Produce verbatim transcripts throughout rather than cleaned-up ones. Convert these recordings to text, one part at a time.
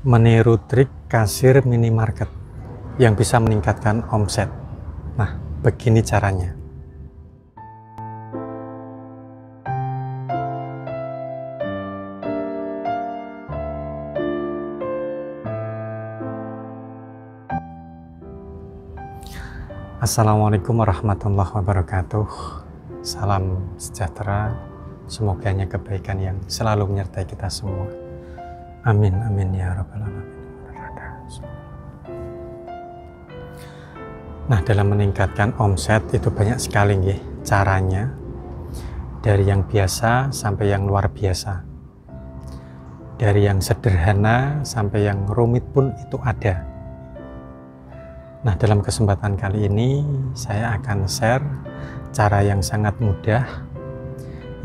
meniru trik kasir minimarket yang bisa meningkatkan omset. Nah, begini caranya. Assalamualaikum warahmatullahi wabarakatuh. Salam sejahtera. Semoga hanya kebaikan yang selalu menyertai kita semua. Amin, amin ya rabbal alamin. Nah, dalam meningkatkan omset itu banyak sekali nggih caranya. Dari yang biasa sampai yang luar biasa. Dari yang sederhana sampai yang rumit pun itu ada. Nah, dalam kesempatan kali ini saya akan share cara yang sangat mudah,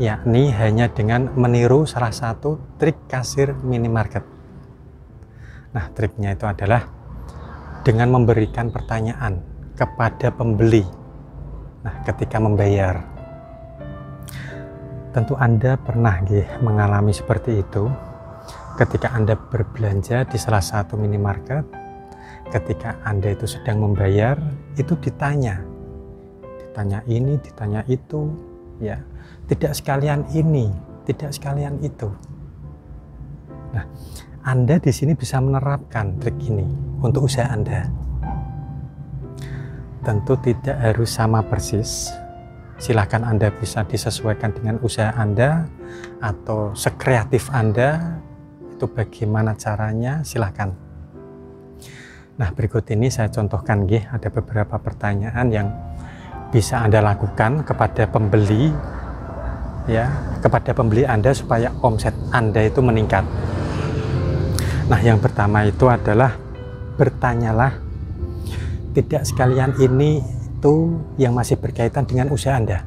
yakni hanya dengan meniru salah satu trik kasir minimarket. Nah, triknya itu adalah dengan memberikan pertanyaan kepada pembeli. Nah, ketika membayar. Tentu Anda pernah nggih mengalami seperti itu ketika Anda berbelanja di salah satu minimarket. Ketika Anda itu sedang membayar, itu ditanya, ditanya ini, ditanya itu, ya, tidak sekalian ini, tidak sekalian itu. Nah, Anda di sini bisa menerapkan trik ini untuk usaha Anda. Tentu tidak harus sama persis. Silahkan Anda bisa disesuaikan dengan usaha Anda atau sekreatif Anda. Itu bagaimana caranya? Silahkan. Nah, berikut ini saya contohkan nggih, ada beberapa pertanyaan yang bisa Anda lakukan kepada pembeli, ya, kepada pembeli Anda supaya omset Anda itu meningkat. Nah, yang pertama itu adalah bertanyalah tidak sekalian ini itu yang masih berkaitan dengan usaha Anda.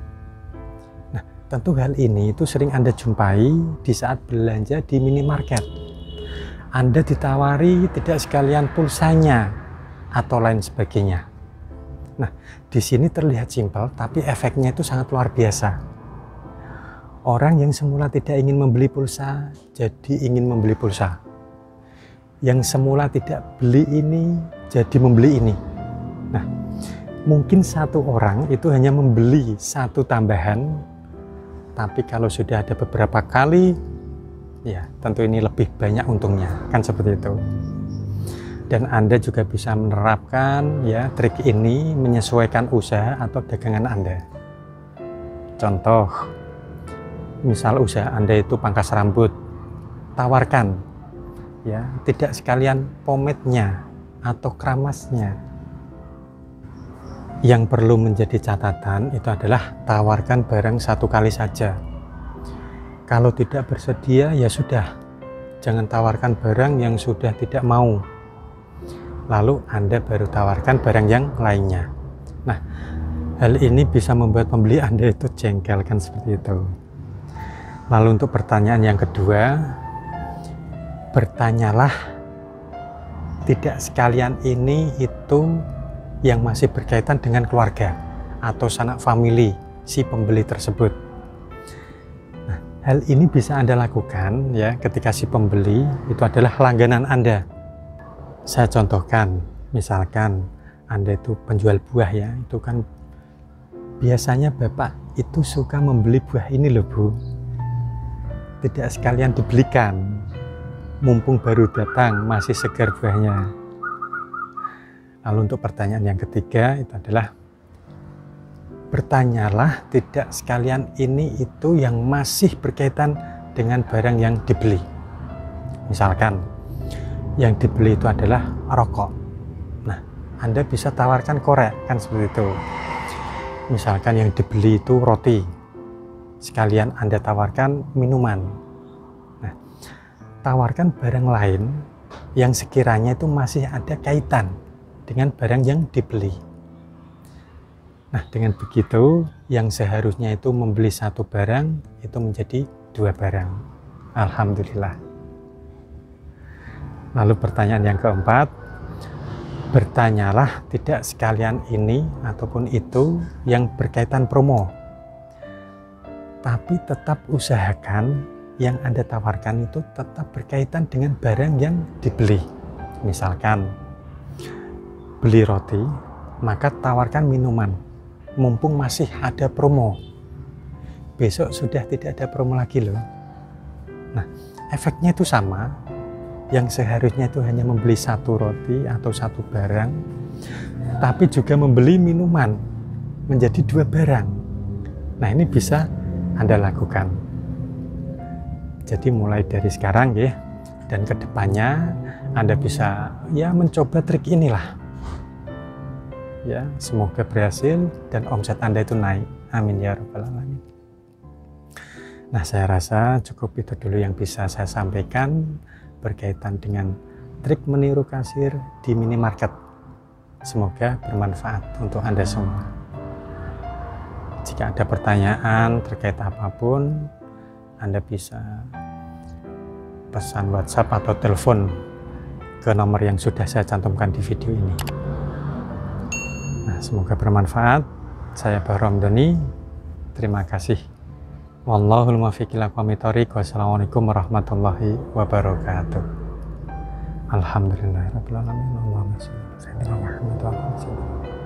Nah, tentu hal ini itu sering Anda jumpai di saat belanja di minimarket. Anda ditawari tidak sekalian pulsanya atau lain sebagainya. Nah, di sini terlihat simpel, tapi efeknya itu sangat luar biasa. Orang yang semula tidak ingin membeli pulsa, jadi ingin membeli pulsa. Yang semula tidak beli ini, jadi membeli ini. Nah, mungkin satu orang itu hanya membeli satu tambahan, tapi kalau sudah ada beberapa kali, ya, tentu ini lebih banyak untungnya, kan seperti itu. Dan Anda juga bisa menerapkan ya trik ini menyesuaikan usaha atau dagangan Anda. Contoh, misal usaha Anda itu pangkas rambut, tawarkan ya tidak sekalian pomade-nya atau keramasnya. Yang perlu menjadi catatan itu adalah tawarkan barang satu kali saja. Kalau tidak bersedia, ya sudah. Jangan tawarkan barang yang sudah tidak mau. Lalu Anda baru tawarkan barang yang lainnya. Nah, hal ini bisa membuat pembeli Anda itu jengkel, kan seperti itu. Lalu untuk pertanyaan yang kedua, bertanyalah tidak sekalian ini itu yang masih berkaitan dengan keluarga atau sanak famili si pembeli tersebut. Hal ini bisa Anda lakukan ya ketika si pembeli itu adalah langganan Anda. Saya contohkan, misalkan Anda itu penjual buah ya, itu kan biasanya Bapak itu suka membeli buah ini loh Bu. Tidak sekalian dibelikan, mumpung baru datang masih segar buahnya. Lalu untuk pertanyaan yang ketiga itu adalah bertanyalah tidak sekalian ini itu yang masih berkaitan dengan barang yang dibeli. Misalkan yang dibeli itu adalah rokok. Nah, Anda bisa tawarkan korek, kan seperti itu. Misalkan yang dibeli itu roti. Sekalian Anda tawarkan minuman. Nah, tawarkan barang lain yang sekiranya itu masih ada kaitan dengan barang yang dibeli. Nah, dengan begitu yang seharusnya itu membeli satu barang itu menjadi dua barang. Alhamdulillah. Lalu pertanyaan yang keempat, bertanyalah tidak sekalian ini ataupun itu yang berkaitan promo. Tapi tetap usahakan yang Anda tawarkan itu tetap berkaitan dengan barang yang dibeli. Misalkan beli roti, maka tawarkan minuman, mumpung masih ada promo. Besok sudah tidak ada promo lagi loh. Nah, efeknya itu sama. Yang seharusnya itu hanya membeli satu roti atau satu barang, tapi juga membeli minuman menjadi dua barang. Nah, ini bisa Anda lakukan. Jadi mulai dari sekarang ya, dan kedepannya Anda bisa ya mencoba trik inilah. Ya, semoga berhasil dan omset Anda itu naik. Amin ya rabbal alamin. Nah, saya rasa cukup itu dulu yang bisa saya sampaikan berkaitan dengan trik meniru kasir di minimarket. Semoga bermanfaat untuk Anda semua. Jika ada pertanyaan terkait apapun, Anda bisa pesan WhatsApp atau telepon ke nomor yang sudah saya cantumkan di video ini. Nah, semoga bermanfaat. Saya Abah Romdhoni. Terima kasih. Wallahul muwaffiq ila aqwamit thoriq. Wassalamualaikum warahmatullahi wabarakatuh. Alhamdulillahirabbil alamin. Allahumma shalli ala Muhammad wa ala ali Muhammad.